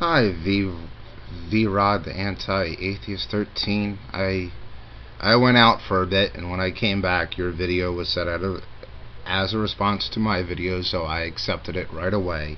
Hi, V Rod the Anti Atheist 13. I went out for a bit, and when I came back, your video was set out as a response to my video, so I accepted it right away.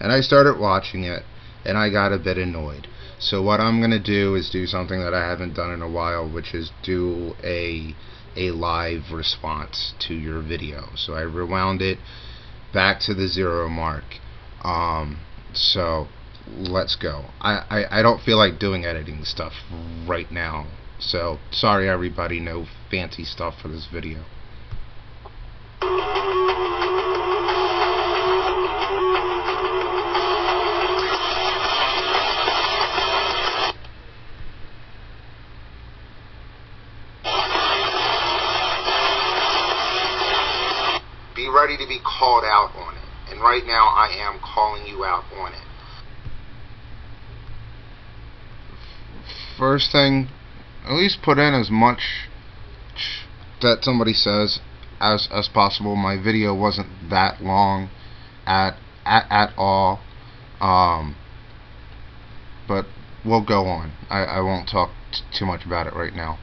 And I started watching it, and I got a bit annoyed. So what I'm gonna do is do something that I haven't done in a while, which is do a live response to your video. So I rewound it back to the 0 mark. So let's go. I don't feel like doing editing stuff right now, so sorry everybody, no fancy stuff for this video. Be ready to be called out on it, and right now I am calling you out on it. First thing, at least put in as much that somebody says as possible. My video wasn't that long at all, but we'll go on. I won't talk too much about it right now.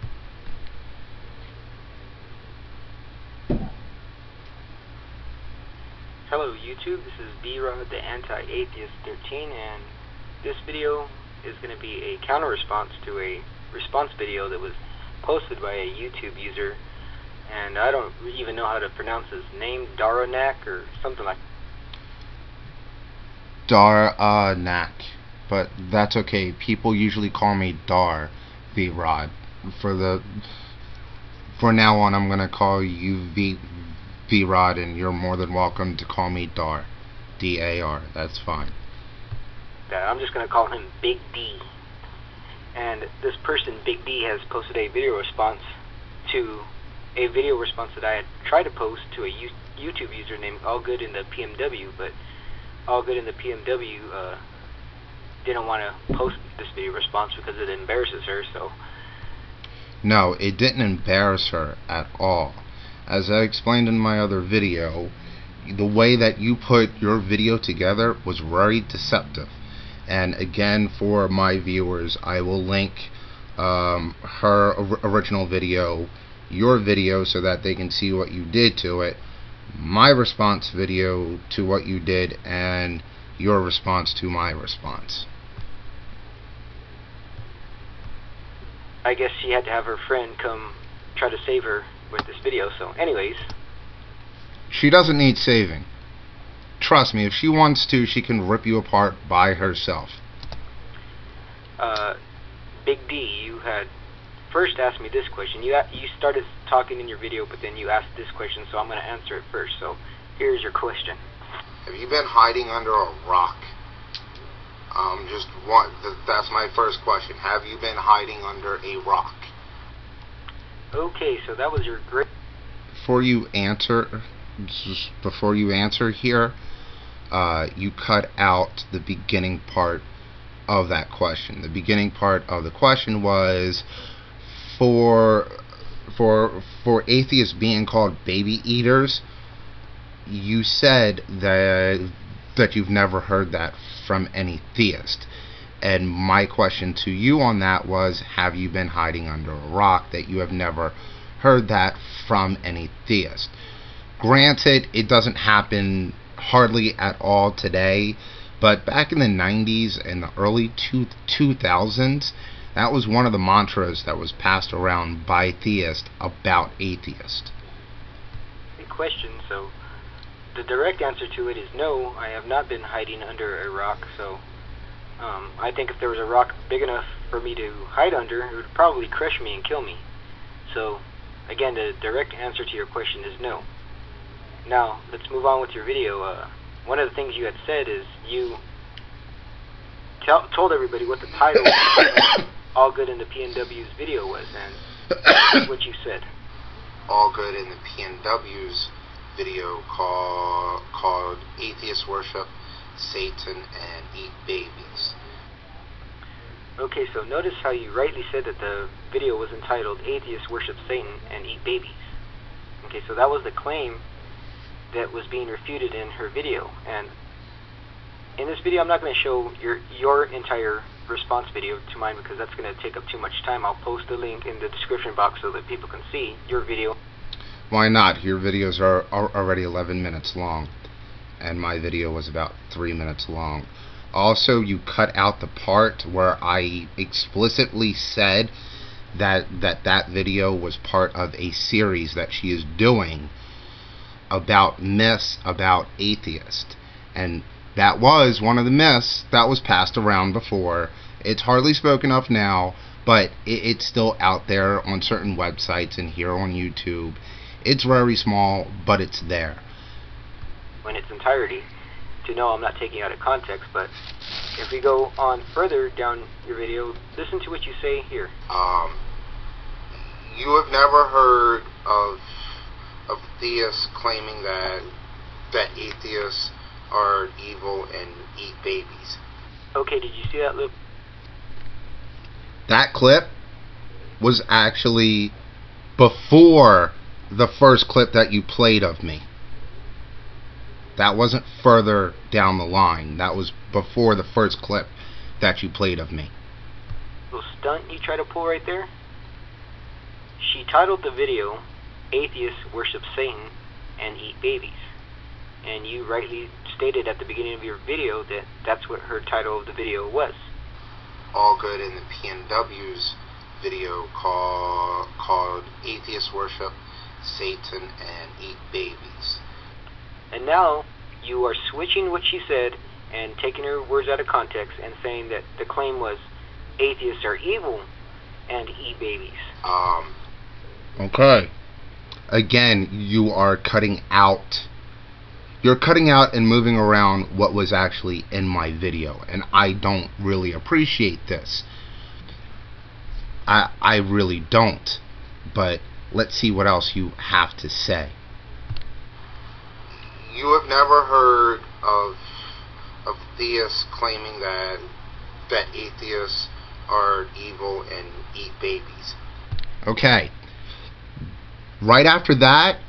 Hello YouTube, this is V Rod the Anti-Atheist 13, and this video is going to be a counter response to a response video that was posted by a YouTube user, and I don't even know how to pronounce his name, Dar0A0Nakk or something like that. Dar0A0Nakk, but that's okay. People usually call me Dar V Rod. For now on, I'm gonna call you V Rod, and you're more than welcome to call me Dar, D-A-R. That's fine. That. I'm just going to call him Big D. And this person, Big D, has posted a video response to a video response that I had tried to post to a YouTube user named AllGoodInThePNW, but AllGoodInThePNW didn't want to post this video response because it embarrasses her, so... No, it didn't embarrass her at all. As I explained in my other video, the way that you put your video together was very deceptive. And again, for my viewers, I will link her original video, your video, so that they can see what you did to it, my response video to what you did, and your response to my response. I guess she had to have her friend come try to save her with this video, so anyways. She doesn't need saving. Trust me, if she wants to, she can rip you apart by herself. Big D, you had first asked me this question. You started talking in your video, but then you asked this question, so I'm going to answer it first. So here's your question. Have you been hiding under a rock? Just one. That's my first question. Have you been hiding under a rock? Okay, so that was your great... Before you answer here, you cut out the beginning part of that question. The beginning part of the question was, for atheists being called baby eaters, you said that you've never heard that from any theist. And my question to you on that was, have you been hiding under a rock, that you have never heard that from any theist? Granted, it doesn't happen hardly at all today, but back in the 90s and the early 2000s, that was one of the mantras that was passed around by theists about atheists. Good question. So the direct answer to it is no, I have not been hiding under a rock. So I think if there was a rock big enough for me to hide under, it would probably crush me and kill me. So again, the direct answer to your question is no. Now, let's move on with your video. One of the things you had said is you told everybody what the title of AllGoodInThePNW's video was, and what you said. AllGoodInThePNW's video called Atheist Worship, Satan, and Eat Babies. Okay, so notice how you rightly said that the video was entitled Atheist Worship, Satan, and Eat Babies. Okay, so that was the claim that was being refuted in her video, and in this video, I'm not going to show your entire response video to mine because that's going to take up too much time. I'll post the link in the description box so that people can see your video. Why not? Your videos are already 11 minutes long, and my video was about 3 minutes long. Also, you cut out the part where I explicitly said that video was part of a series that she is doing about myths about atheists, and that was one of the myths that was passed around before. It's hardly spoken of now, but it's still out there on certain websites and here on YouTube. It's very small, but it's there. In its entirety, to know I'm not taking out of context, but if we go on further down your video, listen to what you say here. You have never heard of theists claiming that atheists are evil and eat babies. Okay, did you see that loop? That clip was actually before the first clip that you played of me. That wasn't further down the line. That was before the first clip that you played of me. Little stunt you try to pull right there? She titled the video, Atheists Worship Satan and Eat Babies. And you rightly stated at the beginning of your video that that's what her title of the video was. All Good in the PNW's video called Atheists Worship Satan and Eat Babies. And now you are switching what she said and taking her words out of context and saying that the claim was atheists are evil and eat babies. Okay. Again, you are cutting out. You're cutting out and moving around what was actually in my video, and I don't really appreciate this. I really don't. But let's see what else you have to say. You have never heard of theists claiming that atheists are evil and eat babies. Okay. Right after that,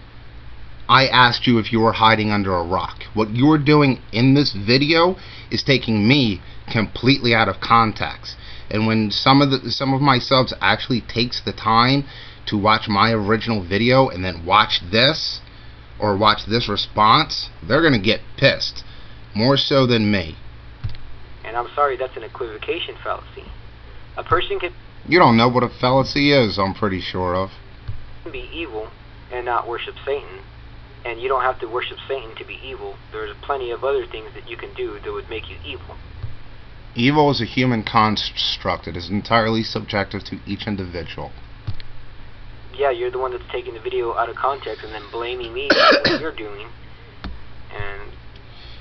I asked you if you were hiding under a rock. What you are doing in this video is taking me completely out of context. And when some of my subs actually takes the time to watch my original video and then watch this, or watch this response, they're gonna get pissed more so than me. And I'm sorry, that's an equivocation fallacy. A person can... You don't know what a fallacy is, I'm pretty sure of. ...be evil and not worship Satan, and you don't have to worship Satan to be evil. There's plenty of other things that you can do that would make you evil. Evil is a human construct. It is entirely subjective to each individual. Yeah, you're the one that's taking the video out of context and then blaming me for what you're doing. And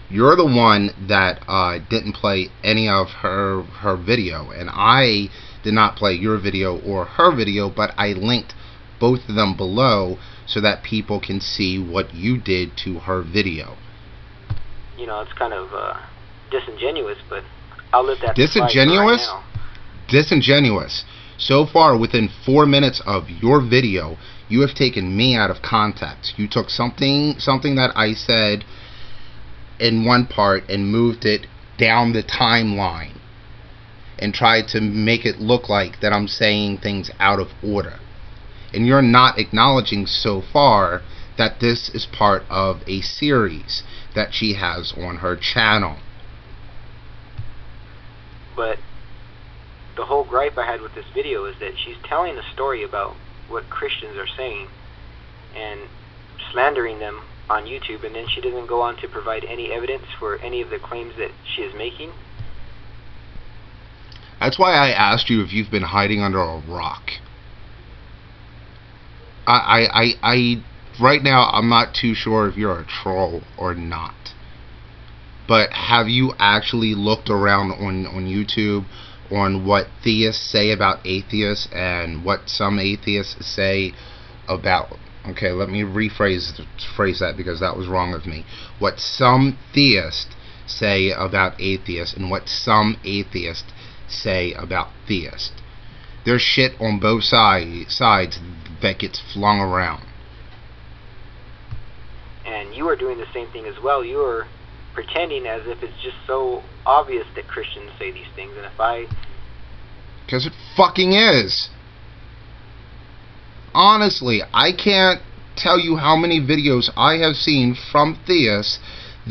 you're the one that didn't play any of her video, and I did not play your video or her video, but I linked both of them below so that people can see what you did to her video. You know, it's kind of disingenuous, but I'll let that disingenuous slide for right now. Disingenuous. So far, within 4 minutes of your video, you have taken me out of context. You took something that I said in one part and moved it down the timeline and tried to make it look like that I'm saying things out of order. And you're not acknowledging so far that this is part of a series that she has on her channel. But the whole gripe I had with this video is that she's telling a story about what Christians are saying and slandering them on YouTube, and then she doesn't go on to provide any evidence for any of the claims that she is making. That's why I asked you if you've been hiding under a rock. Right now, I'm not too sure if you're a troll or not. But have you actually looked around on YouTube on what theists say about atheists and what some atheists say about... Okay, let me rephrase that because that was wrong of me. What some theists say about atheists and what some atheists say about theists. There's shit on both sides that gets flung around. And you are doing the same thing as well. You are pretending as if it's just so obvious that Christians say these things, and if I... Because it fucking is! Honestly, I can't tell you how many videos I have seen from theists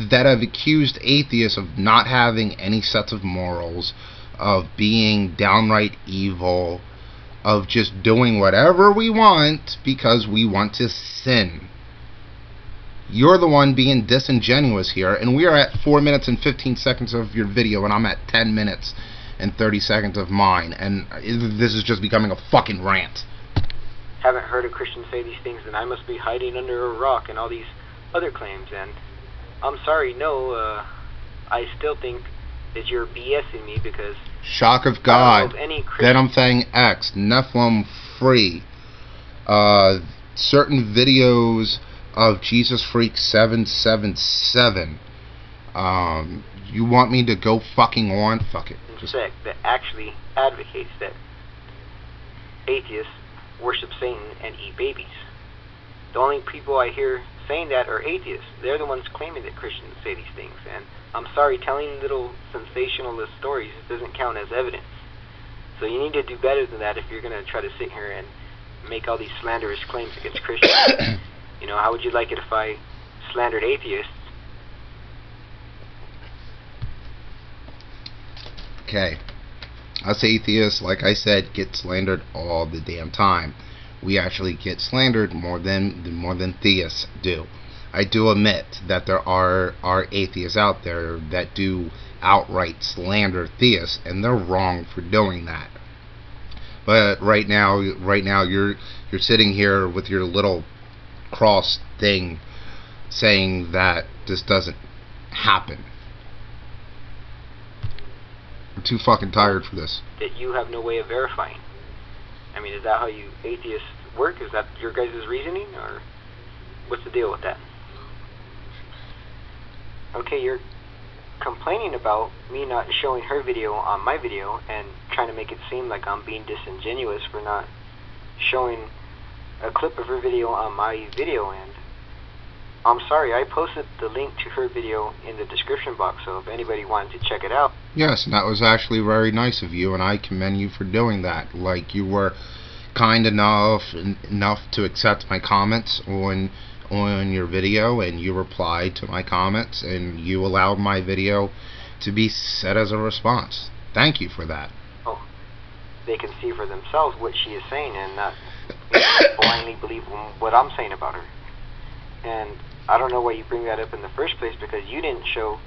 that have accused atheists of not having any sets of morals, of being downright evil, of just doing whatever we want because we want to sin. You're the one being disingenuous here, and we are at 4 minutes and 15 seconds of your video, and I'm at 10 minutes and 30 seconds of mine, and this is just becoming a fucking rant. Haven't heard a Christian say these things, and I must be hiding under a rock, and all these other claims, and I'm sorry, no, I still think that you're BSing me, because... Shock of God, then I'm saying X, Nephilim Free, certain videos of Jesus Freak 777, you want me to go fucking on? Fuck it. Sect that actually advocates that atheists worship Satan and eat babies. The only people I hear saying that are atheists. They're the ones claiming that Christians say these things, and I'm sorry, telling little sensationalist stories doesn't count as evidence. So you need to do better than that if you're going to try to sit here and make all these slanderous claims against Christians. You know, how would you like it if I slandered atheists? Okay, us atheists, like I said, get slandered all the damn time. We actually get slandered more than theists do. I do admit that there are atheists out there that do outright slander theists, and they're wrong for doing that. But right now, you're sitting here with your little cross thing, saying that this doesn't happen. I'm too fucking tired for this. That you have no way of verifying. I mean, is that how you atheists work? Is that your guys' reasoning, or what's the deal with that? Okay, you're complaining about me not showing her video on my video and trying to make it seem like I'm being disingenuous for not showing a clip of her video on my video, and I'm sorry, I posted the link to her video in the description box, so if anybody wanted to check it out. Yes, and that was actually very nice of you, and I commend you for doing that. Like, you were kind enough to accept my comments on your video, and you replied to my comments, and you allowed my video to be set as a response. Thank you for that. Oh, they can see for themselves what she is saying and not blindly believe what I'm saying about her. And I don't know why you bring that up in the first place, because you didn't show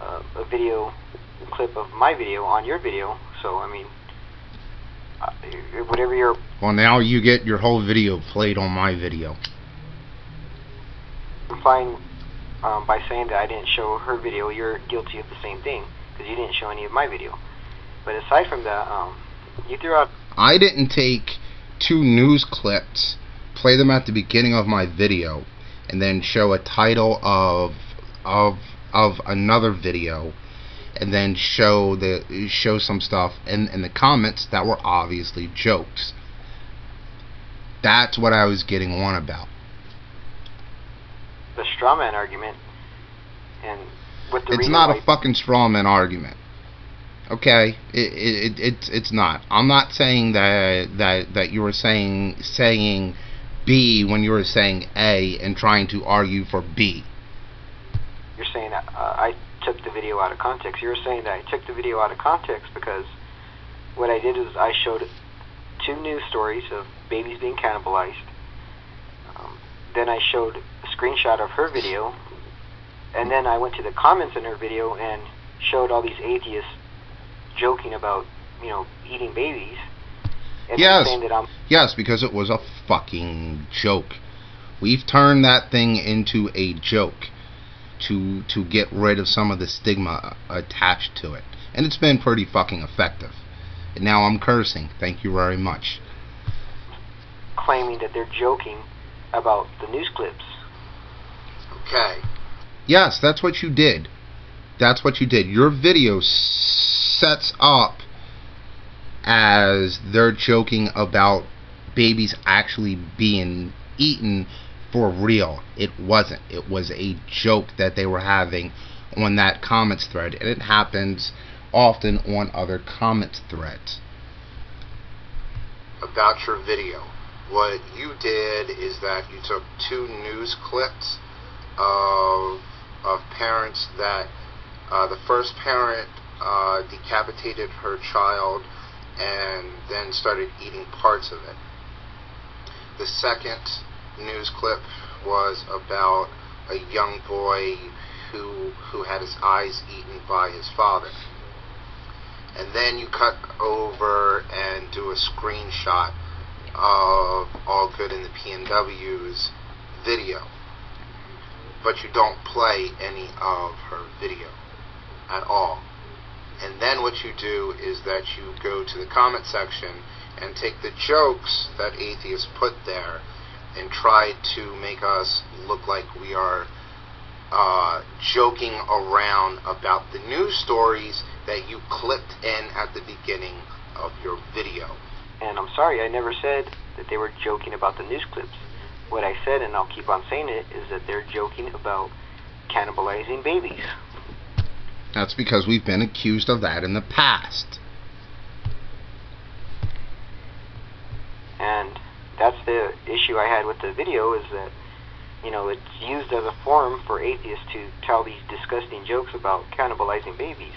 a video clip of my video on your video. So, I mean, whatever your... Well, now you get your whole video played on my video. Implying by saying that I didn't show her video, you're guilty of the same thing, because you didn't show any of my video. But aside from that, you threw out... I didn't take two news clips, play them at the beginning of my video, and then show a title of another video, and then show some stuff in the comments that were obviously jokes. That's what I was getting on about. The straw man argument, and with the it's not a fucking straw man argument. Okay, it's not. I'm not saying that you were saying B when you were saying A and trying to argue for B. You're saying I took the video out of context. You're saying that I took the video out of context because what I did is I showed two news stories of babies being cannibalized. Then I showed a screenshot of her video, and then I went to the comments in her video and showed all these atheists joking about, you know, eating babies. Yes, yes, because it was a fucking joke. We've turned that thing into a joke to get rid of some of the stigma attached to it, and it's been pretty fucking effective. And now I'm cursing. Thank you very much. Claiming that they're joking about the news clips. Okay. Yes, that's what you did. That's what you did. Your video sets up as they're joking about babies actually being eaten for real. It wasn't. It was a joke that they were having on that comments thread, and it happens often on other comments threads. About your video, what you did is that you took two news clips of parents that the first parent decapitated her child and then started eating parts of it. The second news clip was about a young boy who had his eyes eaten by his father. And then you cut over and do a screenshot of All Good in the PNW's video, but you don't play any of her video at all. And then what you do is that you go to the comment section and take the jokes that atheists put there and try to make us look like we are joking around about the news stories that you clipped in at the beginning of your video. And I'm sorry, I never said that they were joking about the news clips. What I said, and I'll keep on saying it, is that they're joking about cannibalizing babies. That's because we've been accused of that in the past. And that's the issue I had with the video, is that, you know, it's used as a forum for atheists to tell these disgusting jokes about cannibalizing babies.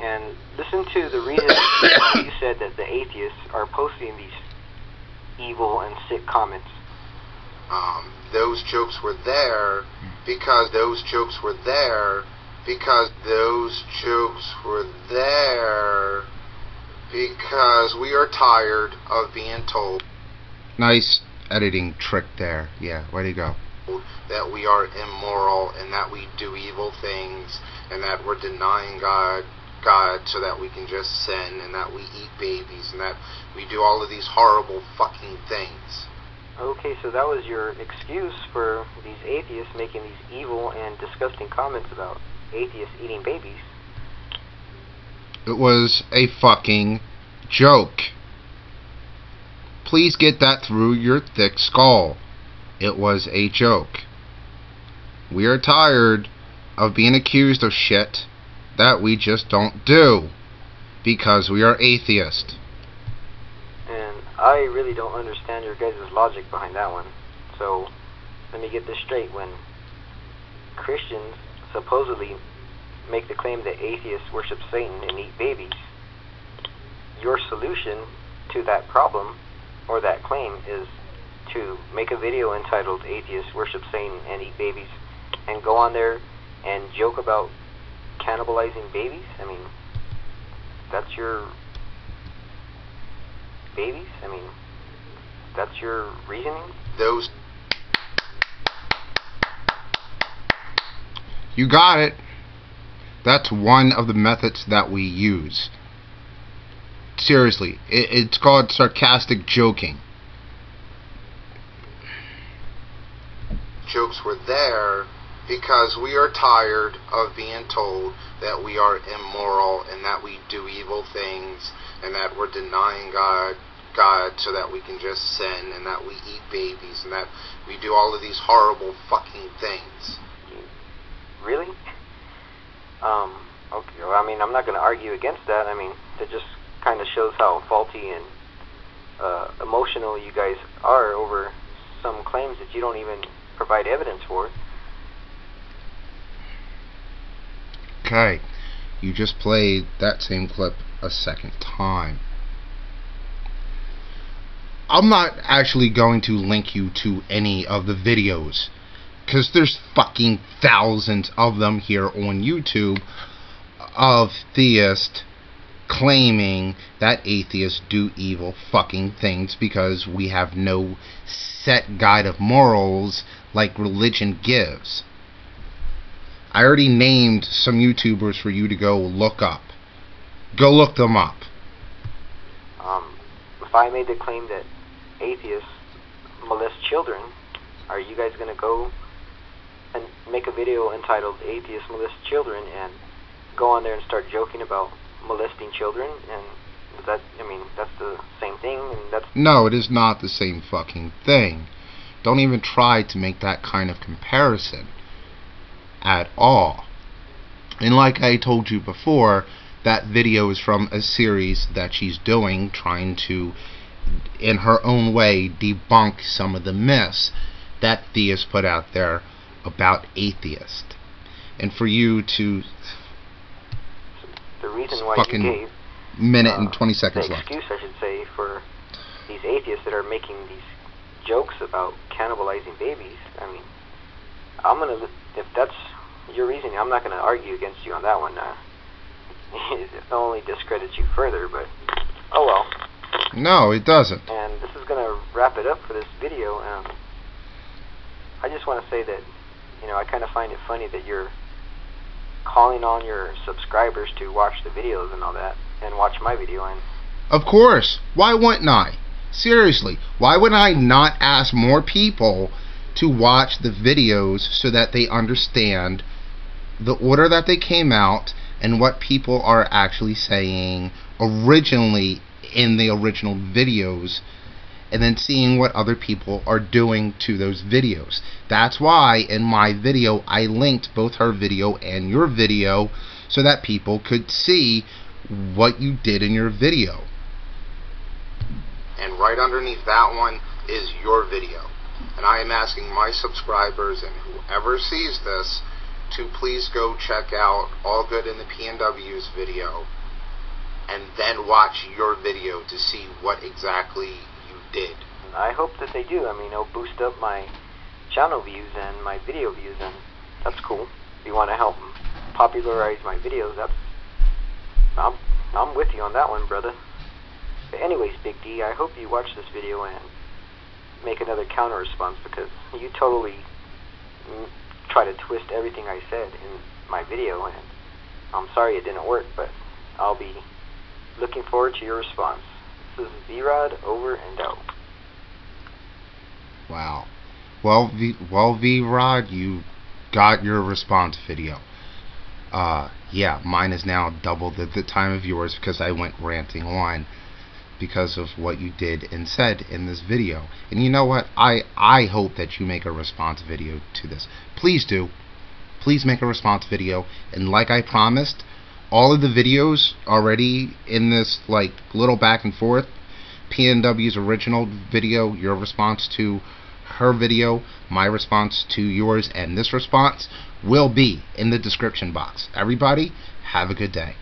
And listen to the reason you said that the atheists are posting these evil and sick comments. Those jokes were there because we are tired of being told. Nice editing trick there. Yeah, where'd he go? That we are immoral and that we do evil things and that we're denying God so that we can just sin and that we eat babies and that we do all of these horrible fucking things. Okay, so that was your excuse for these atheists making these evil and disgusting comments about atheists eating babies. It was a fucking joke. Please get that through your thick skull. It was a joke. We are tired of being accused of shit that we just don't do because we are atheists. And I really don't understand your guys' logic behind that one. So let me get this straight. When Christians supposedly make the claim that atheists worship Satan and eat babies, your solution to that problem or that claim is to make a video entitled Atheists Worship Satan and Eat Babies and go on there and joke about cannibalizing babies? I mean, that's your babies? I mean, that's your reasoning? Those. You got it. That's one of the methods that we use. Seriously, it's called sarcastic joking. Jokes were there because we are tired of being told that we are immoral and that we do evil things and that we're denying God so that we can just sin and that we eat babies and that we do all of these horrible fucking things. Really? Okay, well, I mean, I'm not going to argue against that. I mean, it just kind of shows how faulty and emotional you guys are over some claims that you don't even provide evidence for. Okay, you just played that same clip a second time. I'm not actually going to link you to any of the videos, because there's fucking thousands of them here on YouTube of theists claiming that atheists do evil fucking things because we have no set guide of morals like religion gives. I already named some YouTubers for you to go look up. Go look them up. If I made the claim that atheists molest children, are you guys going to go and make a video entitled Atheists Molest Children and go on there and start joking about molesting children? And that, I mean, that's the same thing. And that's... No, it is not the same fucking thing. Don't even try to make that kind of comparison at all. And like I told you before, that video is from a series that she's doing, trying to, in her own way, debunk some of the myths that theists put out there about atheists. And for you to the reason why fucking you gave, minute and 20 seconds left. Excuse, I should say, for these atheists that are making these jokes about cannibalizing babies. I mean, I'm gonna, if that's your reasoning, I'm not gonna argue against you on that one. It only discredits you further, but oh well. No, it doesn't. And this is gonna wrap it up for this video. I just want to say that, you know, I kind of find it funny that you're calling on your subscribers to watch the videos and all that, and watch my video. And of course, why wouldn't I? Seriously, why would I not ask more people to watch the videos so that they understand the order that they came out and what people are actually saying originally in the original videos, and then seeing what other people are doing to those videos. That's why in my video I linked both her video and your video so that people could see what you did in your video. And right underneath that one is your video. And I am asking my subscribers and whoever sees this to please go check out All Good in the PNW's video and then watch your video to see what exactly you did. I hope that they do. I mean, it'll boost up my channel views and my video views, and that's cool. If you want to help popularize my videos, that's, I'm with you on that one, brother. But anyways, Big D, I hope you watch this video and make another counter response, because you totally try to twist everything I said in my video, and I'm sorry it didn't work, but I'll be looking forward to your response. This is V Rod, over and out. Wow. Well, V Rod, you got your response video. Yeah, mine is now double the time of yours because I went ranting on because of what you did and said in this video. And you know what? I hope that you make a response video to this. Please do. Please make a response video. And like I promised, all of the videos already in this like little back and forth, PNW's original video, your response to her video, my response to yours, and this response will be in the description box. Everybody, have a good day.